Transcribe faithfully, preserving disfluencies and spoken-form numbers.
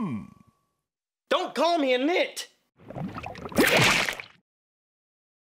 Hmm. Don't call me a nit.